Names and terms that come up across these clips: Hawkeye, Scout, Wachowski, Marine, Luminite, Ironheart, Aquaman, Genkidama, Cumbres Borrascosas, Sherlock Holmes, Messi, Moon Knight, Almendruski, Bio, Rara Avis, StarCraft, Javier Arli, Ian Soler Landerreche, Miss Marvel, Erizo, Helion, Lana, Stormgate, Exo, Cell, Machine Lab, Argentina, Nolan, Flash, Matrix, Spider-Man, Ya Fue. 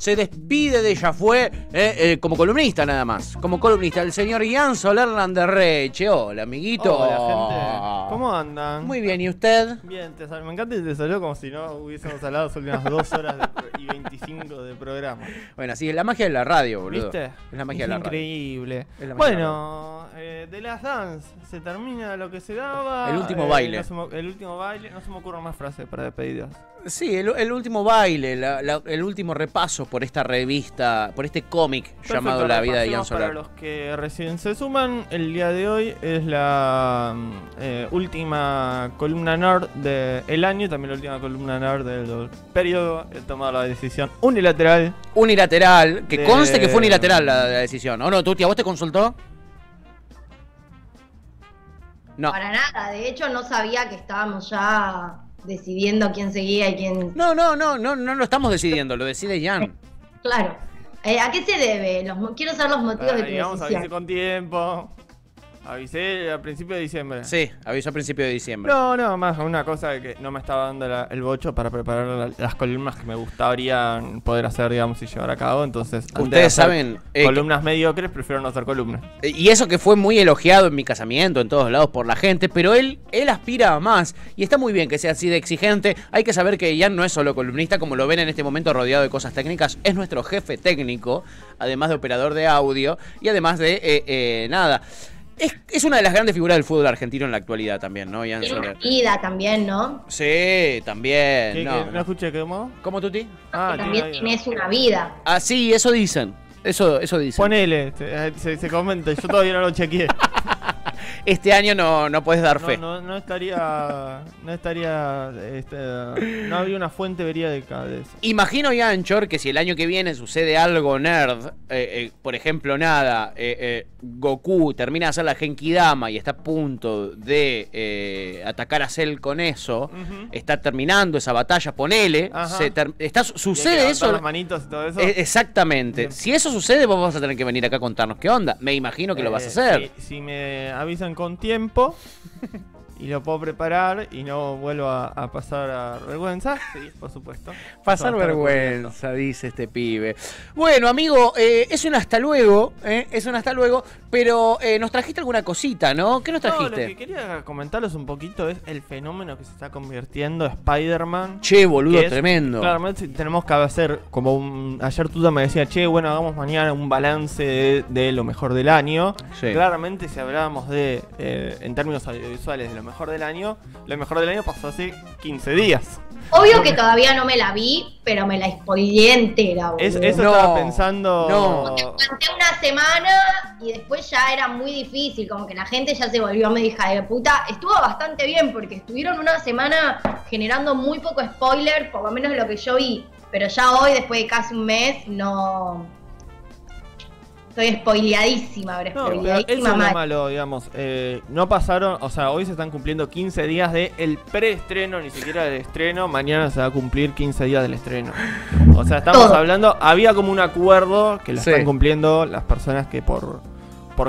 se despide de Ella Fue como columnista nada más. Como columnista, el señor Ian Soler Landerreche. Hola, amiguito. Hola, gente. ¿Cómo andan? Muy bien, ¿y usted? Bien, me encanta y te salió como si no hubiésemos hablado las últimas 2 horas y 25 de programa. Bueno, sí, es la magia de la radio, boludo. ¿Viste? Es la magia de la radio. Increíble. Bueno, de las Dance se termina lo que se daba. El último baile. El último baile. No se me ocurren más frases para despedidas. Sí, el último baile, el último repaso por esta revista, por este cómic llamado La vida de Ian Soler. Para los que recién se suman, el día de hoy es la última columna nerd del año y también la última columna nerd del periodo. He tomado la decisión unilateral. Unilateral, que conste que fue unilateral la decisión. ¿O no, Tuti, a vos te consultó? No. Para nada, de hecho no sabía que estábamos ya decidiendo quién seguía y quién... No, no, no, no, no lo estamos decidiendo, lo decide Jan. Claro. ¿A qué se debe? Quiero saber los motivos de tu decisión. Vamos a avisar con tiempo. Avisé a principio de diciembre. Sí, avisó a principio de diciembre. No, no, más una cosa que no me estaba dando el bocho para preparar las columnas que me gustaría poder hacer, digamos, y llevar a cabo. Entonces, ustedes saben, columnas mediocres, prefiero no hacer columnas. Y eso que fue muy elogiado en mi casamiento, en todos lados, por la gente, pero él aspira a más. Y está muy bien que sea así de exigente. Hay que saber que Ian no es solo columnista, como lo ven en este momento rodeado de cosas técnicas. Es nuestro jefe técnico, además de operador de audio y además de nada. Es una de las grandes figuras del fútbol argentino en la actualidad también, ¿no, Ian Soler? Tiene una vida también, ¿no? Sí, también. ¿Qué, no, no escuché, qué modo? ¿Cómo, Tuti? Ah, que también tienes una vida. Ah, sí, eso dicen. Eso dicen. Ponele, se comenta, yo todavía no lo chequeé. Este año no puedes dar fe. No estaría. No estaría. No había una fuente verídica de eso. Imagino, Yanchor, que si el año que viene sucede algo nerd, por ejemplo, nada, Goku termina de hacer la Genkidama y está a punto de atacar a Cell con eso, está terminando esa batalla, ponele. Sucede eso. Las manitos y todo eso. Exactamente. Bien. Si eso sucede, vos vas a tener que venir acá a contarnos qué onda. Me imagino que lo vas a hacer. Si me avisan con tiempo y lo puedo preparar y no vuelvo a pasar a vergüenza. Sí, por supuesto. Pasar vergüenza, dice este pibe. Bueno, amigo, es un hasta luego, pero nos trajiste alguna cosita, ¿no? ¿Qué nos trajiste? No, lo que quería comentarles un poquito es el fenómeno que se está convirtiendo Spider-Man. Che, boludo, tremendo. Claramente tenemos que hacer, como ayer Tuta me decía, che, bueno, hagamos mañana un balance de lo mejor del año. Sí. Claramente si hablábamos de, en términos audiovisuales, de lo mejor del año, lo mejor del año pasó hace 15 días. Obvio que todavía no me la vi, pero me la spoileé entera. Eso no, estaba pensando. No. Te planté una semana y después ya era muy difícil, como que la gente ya se volvió medio hija de puta. Estuvo bastante bien porque estuvieron una semana generando muy poco spoiler, por lo menos de lo que yo vi. Pero ya hoy, después de casi un mes, no. Estoy spoileadísima, ahora spoileadísima. Eso es lo malo, digamos. No pasaron, o sea, hoy se están cumpliendo 15 días de el preestreno, ni siquiera del estreno. Mañana se va a cumplir 15 días del estreno. O sea, estamos hablando, había como un acuerdo que lo están cumpliendo las personas que por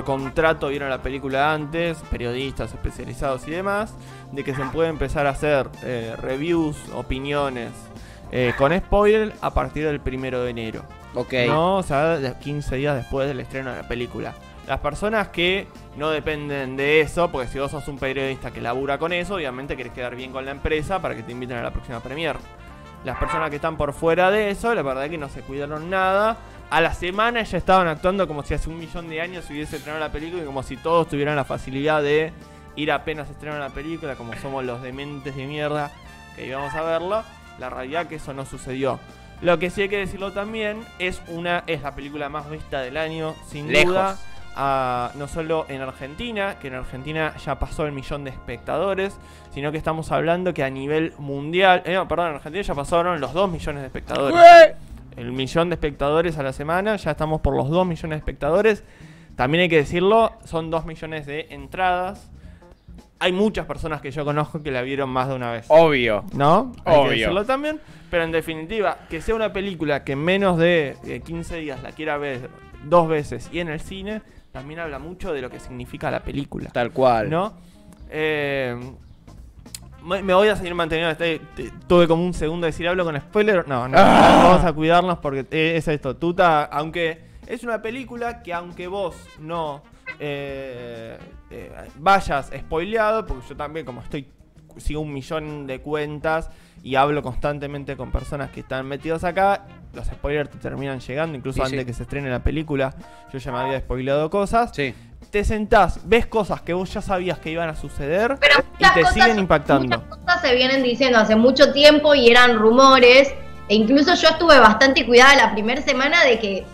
contrato vieron la película antes, periodistas especializados y demás, de que se puede empezar a hacer reviews, opiniones con spoiler a partir del 1 de enero. Okay. No, o sea, 15 días después del estreno de la película. Las personas que no dependen de eso, porque si vos sos un periodista que labura con eso, obviamente querés quedar bien con la empresa para que te inviten a la próxima premiere. Las personas que están por fuera de eso, la verdad es que no se cuidaron nada. A la semana ya estaban actuando como si hace 1.000.000 de años se hubiese estrenado la película y como si todos tuvieran la facilidad de ir apenas estrenar la película, como somos los dementes de mierda que íbamos a verlo. La realidad es que eso no sucedió. Lo que sí hay que decirlo también es la película más vista del año, sin duda. No solo en Argentina, que en Argentina ya pasó el 1.000.000 de espectadores, sino que estamos hablando que a nivel mundial, perdón, en Argentina ya pasaron los 2.000.000 de espectadores. El 1.000.000 de espectadores a la semana, ya estamos por los 2.000.000 de espectadores. También hay que decirlo, son 2.000.000 de entradas. Hay muchas personas que yo conozco que la vieron más de una vez. Obvio. ¿No? Hay que decirlo también. Pero en definitiva, que sea una película que en menos de 15 días la quiera ver 2 veces y en el cine, también habla mucho de lo que significa la película. Tal cual. ¿No? Me voy a seguir manteniendo. Tuve como un segundo de decir, ¿hablo con spoiler? No, no. ¡Ah! Vamos a cuidarnos porque es esto. Tuta, aunque es una película que aunque vos no vayas spoileado, porque yo también como estoy, sigo un millón de cuentas y hablo constantemente con personas que están metidas acá, los spoilers te terminan llegando, incluso sí, antes de que se estrene la película, yo ya me había spoileado cosas. Sí. Te sentás, ves cosas que vos ya sabías que iban a suceder, pero y te siguen impactando. Muchas cosas se vienen diciendo hace mucho tiempo y eran rumores, e incluso yo estuve bastante cuidada la primera semana de que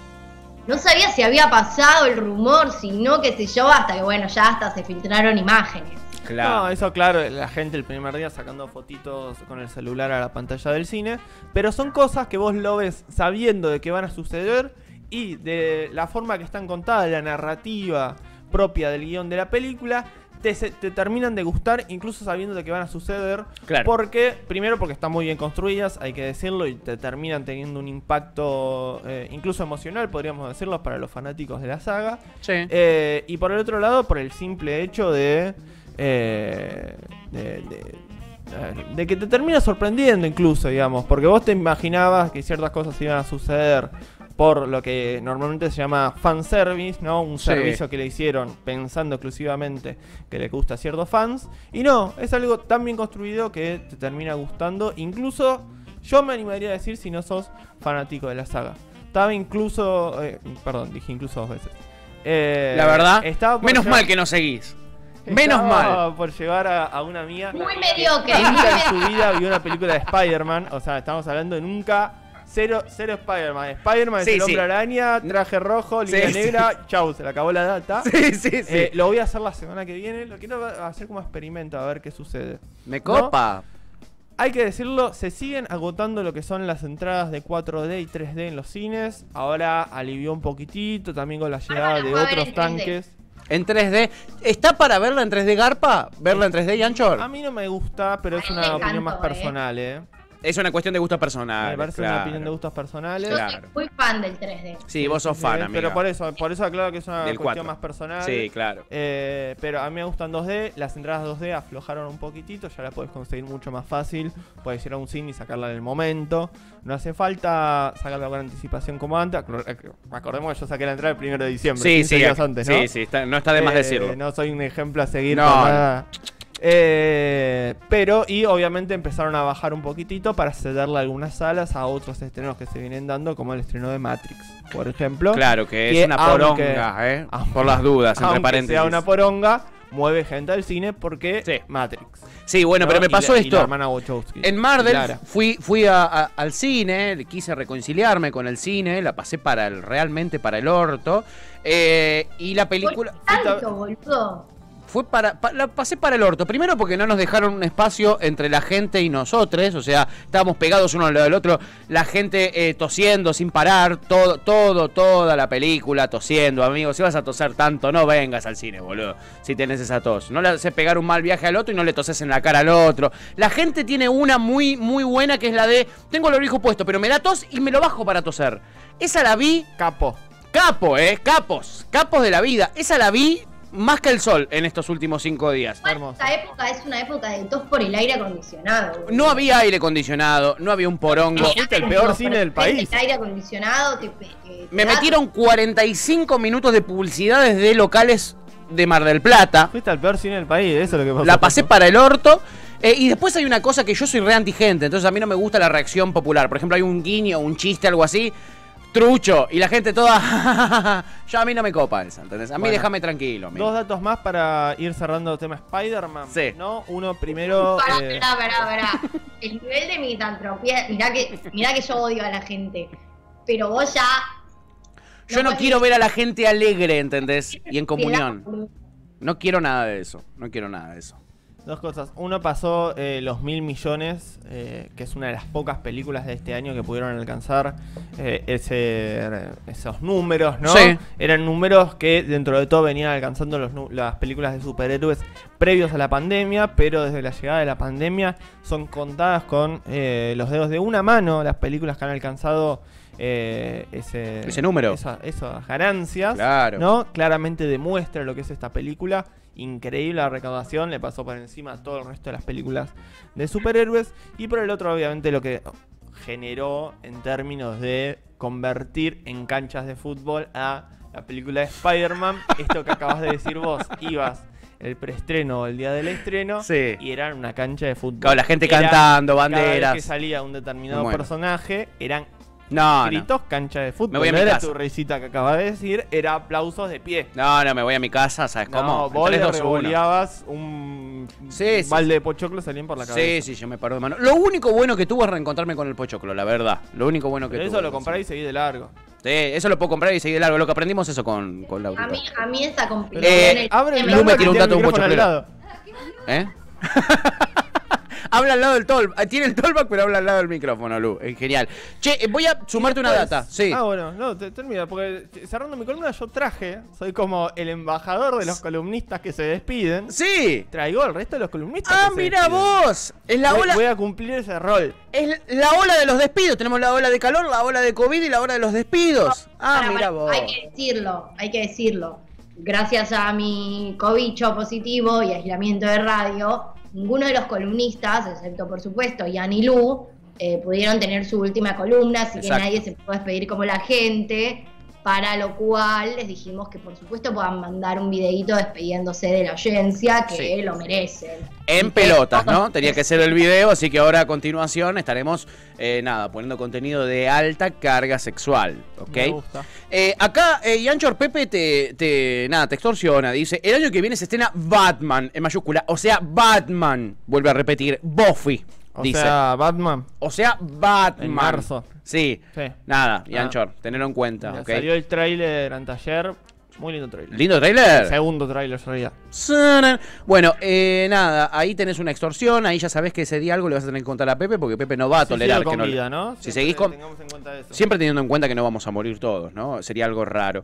no sabía si había pasado el rumor, si no, qué sé yo, hasta que bueno, ya hasta se filtraron imágenes. Claro. No, eso claro, la gente el primer día sacando fotitos con el celular a la pantalla del cine, pero son cosas que vos lo ves sabiendo de que van a suceder y de la forma que están contadas, la narrativa propia del guión de la película, te terminan de gustar incluso sabiendo de que van a suceder. Claro. Porque, primero porque están muy bien construidas, hay que decirlo, y te terminan teniendo un impacto incluso emocional, podríamos decirlo, para los fanáticos de la saga. Sí. Y por el otro lado, por el simple hecho de que te termina sorprendiendo incluso, digamos, porque vos te imaginabas que ciertas cosas iban a suceder por lo que normalmente se llama fanservice, ¿no? Un servicio que le hicieron pensando exclusivamente que le gusta a ciertos fans, y no, es algo tan bien construido que te termina gustando, incluso yo me animaría a decir si no sos fanático de la saga. Estaba incluso, perdón, dije incluso dos veces. La verdad, menos mal que no seguís. Menos mal. Por llevar a una amiga muy mediocre. Nunca en su vida vio una película de Spider-Man. O sea, estamos hablando de nunca. Cero Spider-Man. Spider-Man es el hombre araña, traje rojo, línea negra. Chau, se le acabó la data. Lo voy a hacer la semana que viene. Lo quiero hacer como experimento a ver qué sucede. Me copa. ¿No? Hay que decirlo, se siguen agotando lo que son las entradas de 4D y 3D en los cines. Ahora alivió un poquitito también con la llegada de otros tanques. En 3D. ¿Está para verla en 3D, Garpa? ¿Verla en 3D, Yanchor? A mí no me gusta, pero es una opinión más personal, ¿eh? Es una cuestión de gustos personales. Me parece una opinión de gustos personales. Yo soy muy fan del 3D. Sí, vos sos fan, amigo. Pero por eso aclaro que es una cuestión más personal. Sí, claro. Pero a mí me gustan 2D. Las entradas 2D aflojaron un poquitito. Ya la podés conseguir mucho más fácil. Podés ir a un cine y sacarla en el momento. No hace falta sacarla con anticipación como antes. Acordemos que yo saqué la entrada el 1 de diciembre. Sí, sí. Antes, ¿no? Sí, sí. No está de más decirlo. No soy un ejemplo a seguir. No. Nada. Pero, y obviamente empezaron a bajar un poquitito para cederle algunas salas a otros estrenos que se vienen dando, como el estreno de Matrix, por ejemplo. Claro, que es una poronga, por las dudas, entre paréntesis. Sea una poronga, mueve gente al cine porque Matrix. Sí, bueno, ¿no? Pero me pasó esto. La hermana Wachowski, en Marvel fui al cine, quise reconciliarme con el cine, la pasé realmente para el orto. Y la película... la pasé para el orto. Primero porque no nos dejaron un espacio entre la gente y nosotros. O sea, estábamos pegados uno al lado del otro. La gente tosiendo sin parar. Toda la película tosiendo. Amigo, si vas a toser tanto, no vengas al cine, boludo. Si tenés esa tos. No le haces pegar un mal viaje al otro y no le toses en la cara al otro. La gente tiene una muy buena que es la de... Tengo el orejo puesto, pero me da tos y me lo bajo para toser. Esa la vi... Capos de la vida. Esa la vi... más que el sol en estos últimos 5 días. Esta época es una época de tos por el aire acondicionado. No había aire acondicionado, no había un porongo. Fuiste el peor cine del país. El aire acondicionado me metieron 45 minutos de publicidades de locales de Mar del Plata. Fuiste el peor cine del país, eso es lo que pasó. La pasé para el orto. Y después hay una cosa que yo soy re antigente, entonces a mí no me gusta la reacción popular. Por ejemplo, hay un guiño, un chiste, algo así. Trucho, y la gente toda... Ya a mí no me copa esa, ¿entendés? A mí déjame tranquilo. Amigo. Dos datos más para ir cerrando el tema Spider-Man. Sí. ¿No? Uno primero... Pará. El nivel de misantropía... Mirá que yo odio a la gente. Pero vos ya... Yo no quiero ver a la gente alegre, ¿entendés? Y en comunión. No quiero nada de eso. Dos cosas. Uno, pasó los 1.000 millones, que es una de las pocas películas de este año que pudieron alcanzar esos números, ¿no? Sí. Eran números que dentro de todo venían alcanzando las películas de superhéroes previos a la pandemia, pero desde la llegada de la pandemia son contadas con los dedos de una mano las películas que han alcanzado ese número, esas ganancias, claro, ¿no? Claramente demuestra lo que es esta película. Increíble la recaudación, le pasó por encima a todo el resto de las películas de superhéroes. Y por el otro, obviamente, lo que generó en términos de convertir en canchas de fútbol a la película de Spider-Man. Esto que acabas de decir vos, ibas el preestreno o el día del estreno, sí, y eran una cancha de fútbol. Claro, la gente cantando, banderas. Cada vez que salía un determinado personaje, eran... gritos, cancha de fútbol. Me voy a mi casa. Tu risita que acabas de decir era aplausos de pie. No, me voy a mi casa, ¿sabes cómo? Vos le revoleabas un balde de pochoclo, salían por la cabeza. Sí, yo me paro de mano. Lo único bueno que tuvo es reencontrarme con el pochoclo, la verdad. Lo único bueno que tuvo. Eso lo compré y seguí de largo. Sí, eso lo puedo comprar y seguir de largo. Lo que aprendimos eso con la auditora. A mí esa complicación. Lu me tiró un dato de un pochoclo. ¿Eh? Habla al lado del tollback. Tiene el tollback, pero habla al lado del micrófono, Lu. Genial. Che, voy a sumarte una data. Sí. Bueno, no, termina. Porque cerrando mi columna, yo traje. Soy como el embajador de los columnistas que se despiden. Sí. Traigo al resto de los columnistas. ¡Ah, mira vos! Es la ola. Voy a cumplir ese rol. Es la ola de los despidos. Tenemos la ola de calor, la ola de COVID y la ola de los despidos. Mira vos. Hay que decirlo, hay que decirlo. Gracias a mi cobicho positivo y aislamiento de radio, ninguno de los columnistas, excepto por supuesto Ian y Lu, pudieron tener su última columna, así que nadie se pudo despedir como la gente, para lo cual les dijimos que por supuesto puedan mandar un videíto despidiéndose de la audiencia, que lo merecen. En pelotas, ¿no? Tenía que ser el video, así que ahora a continuación estaremos, poniendo contenido de alta carga sexual, ¿ok? Me gusta. Acá, Yanchor Pepe te extorsiona, dice, el año que viene se estrena Batman, en mayúscula, o sea, Batman, vuelve a repetir, Buffy. O sea, Batman. En marzo. Sí. Nada, Yanchor, tenerlo en cuenta. Salió el tráiler anteayer. Muy lindo tráiler. ¿Lindo tráiler? El segundo tráiler, en realidad. Bueno, ahí tenés una extorsión. Ahí ya sabés que ese día algo le vas a tener que contar a Pepe, porque Pepe no va a tolerar que vida, ¿no? Si seguís con... eso. Siempre teniendo en cuenta que no vamos a morir todos, ¿no? Sería algo raro.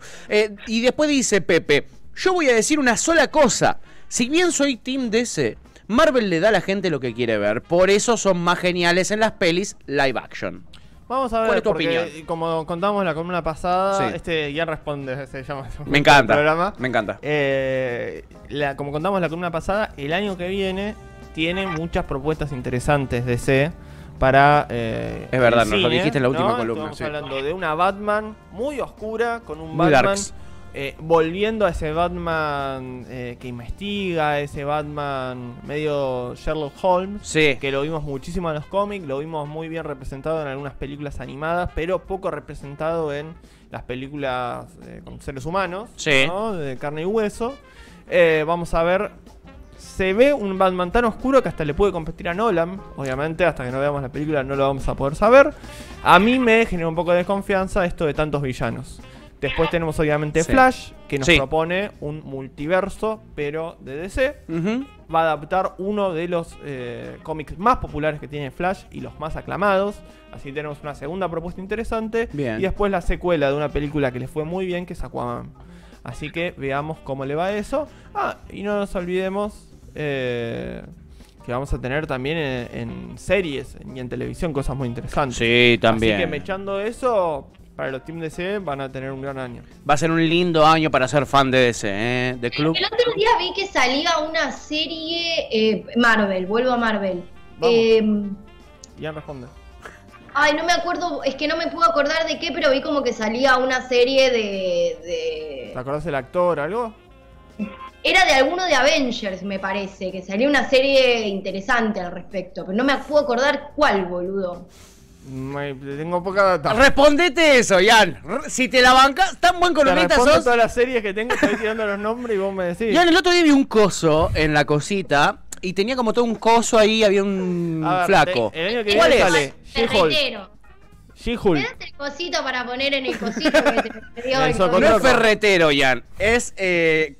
Y después dice Pepe, yo voy a decir una sola cosa. Si bien soy Team DC, Marvel le da a la gente lo que quiere ver. Por eso son más geniales en las pelis live action. Vamos a ver, ¿cuál es tu opinión? Como contamos la columna pasada, Ian responde, se llama. Me encanta. Programa. Me encanta. Como contamos la columna pasada, el año que viene tiene muchas propuestas interesantes de DC para. Es verdad, nos lo dijiste en la última columna. Estamos hablando de una Batman muy oscura, con un muy Batman. Volviendo a ese Batman que investiga, ese Batman medio Sherlock Holmes, que lo vimos muchísimo en los cómics, lo vimos muy bien representado en algunas películas animadas, pero poco representado en las películas con seres humanos, ¿no? De carne y hueso. Vamos a ver, se ve un Batman tan oscuro que hasta le puede competir a Nolan. Obviamente, hasta que no veamos la película no lo vamos a poder saber. A mí me genera un poco de desconfianza esto de tantos villanos. Después tenemos obviamente Flash, que nos propone un multiverso, pero de DC. Va a adaptar uno de los cómics más populares que tiene Flash y los más aclamados. Así tenemos una segunda propuesta interesante. Bien. Y después la secuela de una película que les fue muy bien, que es Aquaman. Así que veamos cómo le va a eso. Y no nos olvidemos... que vamos a tener también en series y en televisión cosas muy interesantes. Sí, también. Así que echando eso... Para los Team DC van a tener un gran año. Va a ser un lindo año para ser fan de DC, ¿eh? De club. El otro día vi que salía una serie Marvel, vuelvo a Marvel. Ya responde. Ay, no me acuerdo, es que no me puedo acordar de qué, pero vi como que salía una serie de... ¿Te acordás del actor, algo? Era de alguno de Avengers, me parece, que salía una serie interesante al respecto, pero no me puedo acordar cuál, boludo. Tengo poca data. Respondete eso, Ian. Si te la bancas, tan buen columnista sos. Todas las series que tengo, estoy tirando los nombres y vos me decís. Ian, el otro día vi un coso en la cosita y tenía como todo un coso ahí, había un flaco. El año que ¿cuál es? She-Hulk. El cosito para poner en el cosito que te dio el cosito. No es ferretero, Ian. Es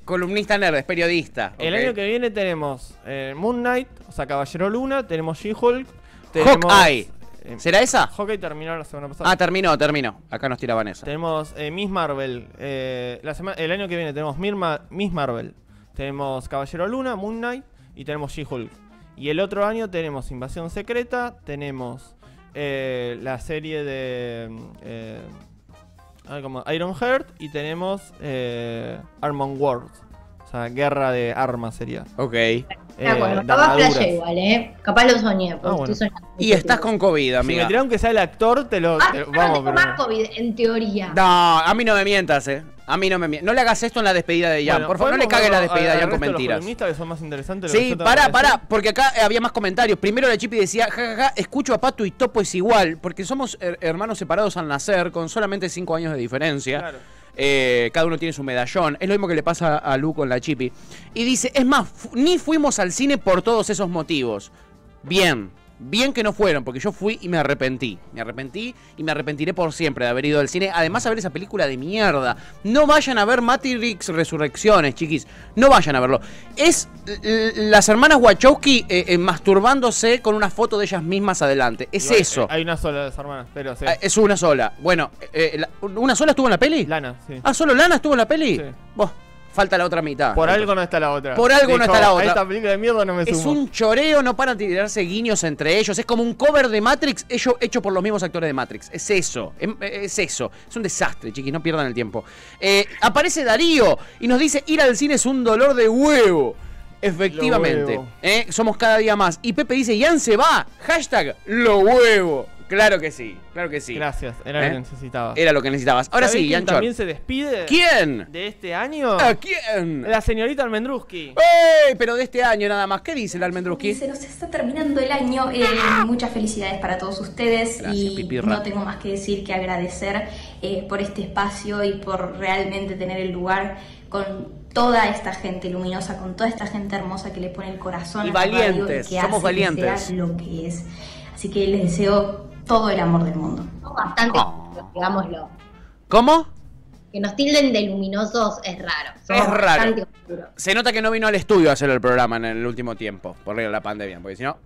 columnista nerd, es periodista. El año que viene tenemos Moon Knight, o sea, Caballero Luna, tenemos She-Hulk, tenemos Hawkeye. ¿Será esa? Hawkeye terminó la semana pasada. Terminó. Acá nos tiraban esa. Tenemos Miss Marvel. El año que viene tenemos Miss Marvel. Tenemos Caballero Luna, Moon Knight y tenemos She-Hulk. Y el otro año tenemos Invasión Secreta, tenemos la serie de como Ironheart, y tenemos Armor Wars. O sea, guerra de armas sería. Ok. Bueno, capaz flashé igual, capaz lo soñé. Ah, bueno. Y estás con COVID, amiga. Si me tiraron que sea el actor, te lo... vamos, pero... más COVID, en teoría. No, a mí no me mientas, A mí no me mientas. No le hagas esto en la despedida de Ian. Bueno, por favor, no le cagues la despedida de Ian con mentiras. Que son más interesantes. Sí, pará, porque acá había más comentarios. Primero la Chipi decía, jajaja, escucho a Pato y Topo es igual, porque somos hermanos separados al nacer, con solamente 5 años de diferencia. Claro. Cada uno tiene su medallón. Es lo mismo que le pasa a Lu con la Chipi. Y dice, es más, ni fuimos al cine por todos esos motivos. Bien, bien que no fueron, porque yo fui y me arrepentí. Me arrepentí y me arrepentiré por siempre de haber ido al cine. Además, a ver esa película de mierda. No vayan a ver Matrix Resurrecciones, chiquis. No vayan a verlo. Es las hermanas Wachowski masturbándose con una foto de ellas mismas adelante. Es igual, eso. Hay una sola de las hermanas, pero sí. Es una sola. Bueno, ¿una sola estuvo en la peli? Lana, sí. Ah, ¿solo Lana estuvo en la peli? Sí. Vos. Falta la otra mitad. Por algo no está la otra. Por algo no está la otra. Esta película de mierda no me sumo. Es un choreo, no paran de tirarse guiños entre ellos. Es como un cover de Matrix hecho por los mismos actores de Matrix. Es eso. Es eso. Es un desastre, chiquis. No pierdan el tiempo. Aparece Darío y nos dice, ir al cine es un dolor de huevo. Efectivamente. Somos cada día más. Y Pepe dice, Ian se va. Hashtag lo huevo. Claro que sí, claro que sí. Gracias, era lo que necesitabas. Era lo que necesitabas. Ahora sí, Ian Chor. ¿También se despide? ¿Quién? ¿De este año? ¿A quién? La señorita Almendruski. ¡Ey! Pero de este año nada más. ¿Qué dice la Almendruski? Se nos está terminando el año. Muchas felicidades para todos ustedes. Gracias, y pipirra. No tengo más que decir que agradecer por este espacio y por realmente tener el lugar con toda esta gente luminosa, con toda esta gente hermosa que le pone el corazón. Y valientes, y que somos valientes. Que sea lo que es. Así que les deseo todo el amor del mundo. Bastante, digámoslo. ¿Cómo? Que nos tilden de luminosos es raro. Somos bastante oscuros. Se nota que no vino al estudio a hacer el programa en el último tiempo, por la pandemia, porque si no...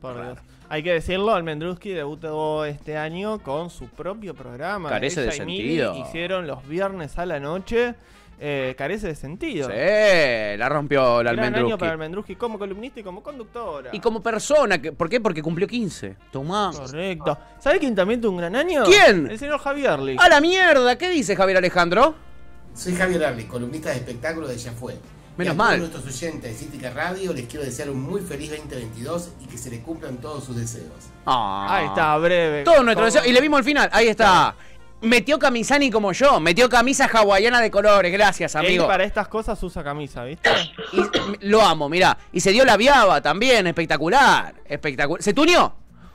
Por Dios. Hay que decirlo, Almendruski debutó este año con su propio programa. Carece de sentido. Hicieron los viernes a la noche... carece de sentido. Sí, la rompió la Almendruski. Gran año para Almendruski como columnista y como conductora. Y como persona. ¿Por qué? Porque cumplió 15. Tomá. Correcto. ¿Sabés quién también tuvo un gran año? ¿Quién? El señor Javier Lee. ¡A la mierda! ¿Qué dice Javier Alejandro? Soy Javier Arli, columnista de espectáculos de Ya Fue. Menos mal. A todos nuestros oyentes de Cítica Radio les quiero desear un muy feliz 2022 y que se les cumplan todos sus deseos. Ahí está, breve. Todos nuestros deseos. Y le vimos al final. Ahí está. Metió camisani como yo, metió camisa hawaiana de colores, gracias amigo. Él para estas cosas usa camisa, ¿viste? Y lo amo, mirá. Y se dio la viaba también, espectacular, espectacular. Se tuneó,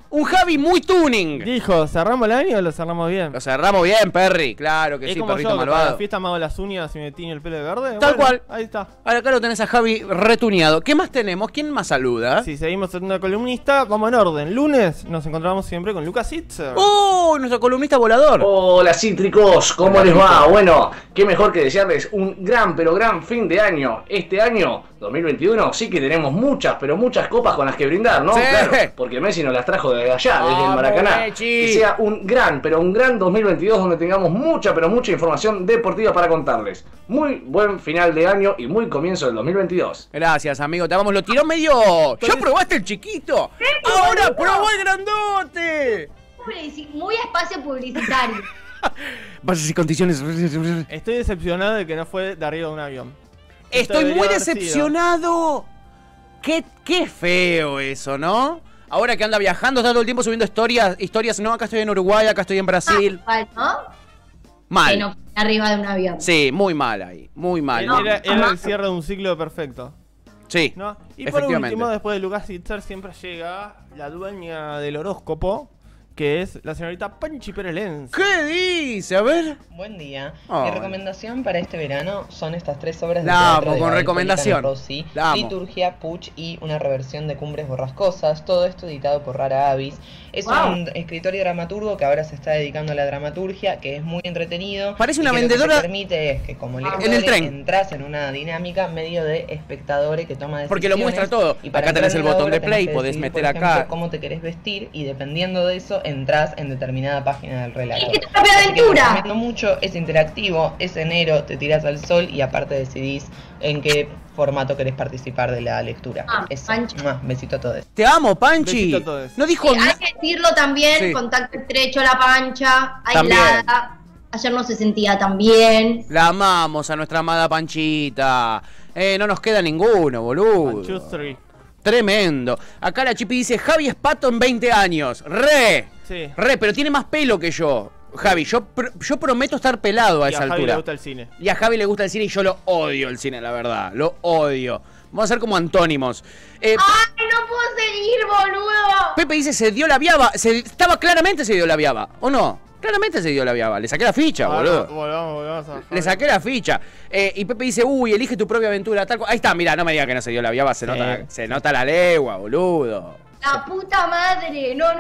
un Javi muy tuning. Dijo, ¿cerramos el año o lo cerramos bien? Lo cerramos bien, Perry, claro que sí, como perrito yo, malvado. Para la fiesta me hago las uñas y me tiño el pelo de verde. Tal cual. Ahí está. Ahora acá lo tenés a Javi retuneado. ¿Qué más tenemos? ¿Quién más saluda? Si seguimos siendo una columnista, vamos en orden. Lunes nos encontramos siempre con Lucas Hitcher. ¡Oh! Nuestro columnista volador. Hola, cítricos, ¿cómo les va? Bueno, qué mejor que desearles un gran, pero gran fin de año. Este año, 2021, sí que tenemos muchas, pero muchas copas con las que brindar, ¿no? Sí. Claro, porque Messi nos las trajo de allá, desde el Maracaná. Que sea un gran, pero un gran 2022 donde tengamos mucha, pero mucha información deportiva para contarles. Muy buen final de año y muy comienzo del 2022. Gracias, amigo. Te vamos, lo tiró medio... Entonces... ¿Ya probaste el chiquito? ¿Sí? ¡Ahora probó el grandote! Muy a espacio publicitario. Bases y condiciones... Estoy decepcionado de que no fue de arriba de un avión. Estoy muy decepcionado. Qué feo eso, ¿no? Ahora que anda viajando, está todo el tiempo subiendo historias, no, acá estoy en Uruguay, acá estoy en Brasil. Mal, ¿no? Mal. No, arriba de un avión. Sí, muy mal ahí, muy mal. No, era el cierre de un ciclo perfecto. Sí, ¿no? Y por último, después de Lucas Hitcher siempre llega la dueña del horóscopo, que es la señorita Panchiperelens. ¿Qué dice? A ver. Buen día. Mi recomendación para este verano son estas 3 obras de teatro de con recomendación. Rossi, Liturgia, Puch y una reversión de Cumbres Borrascosas. Todo esto editado por Rara Avis. Es un escritor y dramaturgo que ahora se está dedicando a la dramaturgia, que es muy entretenido. Parece una vendedora. Lo que te permite es que como lector entras en una dinámica medio de espectadores que toma decisiones. Porque lo muestra todo. Y para acá tenés el botón de play, podés meter acá cómo te querés vestir y dependiendo de eso entras en determinada página del relato. ¡Qué propia aventura! Te recomiendo mucho, es interactivo, es enero, te tiras al sol y aparte decidís en qué formato querés participar de la lectura. Panchi. Besito a todos. ¡Te amo, Panchi! Besito a todos. No dijo nada. Hay que decirlo también, sí. Contacto estrecho, la Pancha, aislada. Ayer no se sentía tan bien. La amamos a nuestra amada Panchita. No nos queda ninguno, boludo. Tremendo. Acá la Chipi dice, Javi es pato en 20 años. Re. Sí. Re, pero tiene más pelo que yo. Javi, yo prometo estar pelado a esa altura. Y a Javi le gusta el cine. Y a Javi le gusta el cine y yo lo odio el cine, la verdad. Lo odio. Vamos a ser como antónimos. ¡Ay, no puedo seguir, boludo! Pepe dice, se dio la viaba. Estaba claramente se dio la viaba, ¿o no? Claramente se dio la viaba, le saqué la ficha, boludo. Le saqué la ficha. Y Pepe dice, uy, elige tu propia aventura, tal cual. Ahí está, mirá, no me diga que no se dio la viaba, se nota la legua, boludo. La puta madre, no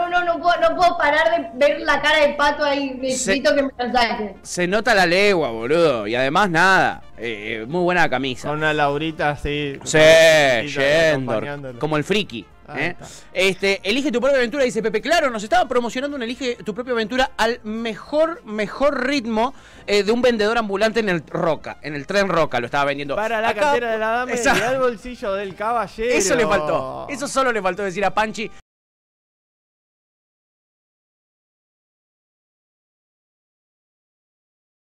puedo parar de ver la cara de pato ahí, necesito que me la saque. Se nota la legua, boludo, y además nada, muy buena camisa. Con una Laurita así. Sí, yendo, como el friki. Elige tu propia aventura, dice Pepe. Claro, nos estaba promocionando un Elige tu propia aventura al mejor ritmo de un vendedor ambulante en el Roca, en el Tren Roca, lo estaba vendiendo. Para la acá, cantera de la dama y al bolsillo del caballero. Eso le faltó, eso solo le faltó decir a Panchi.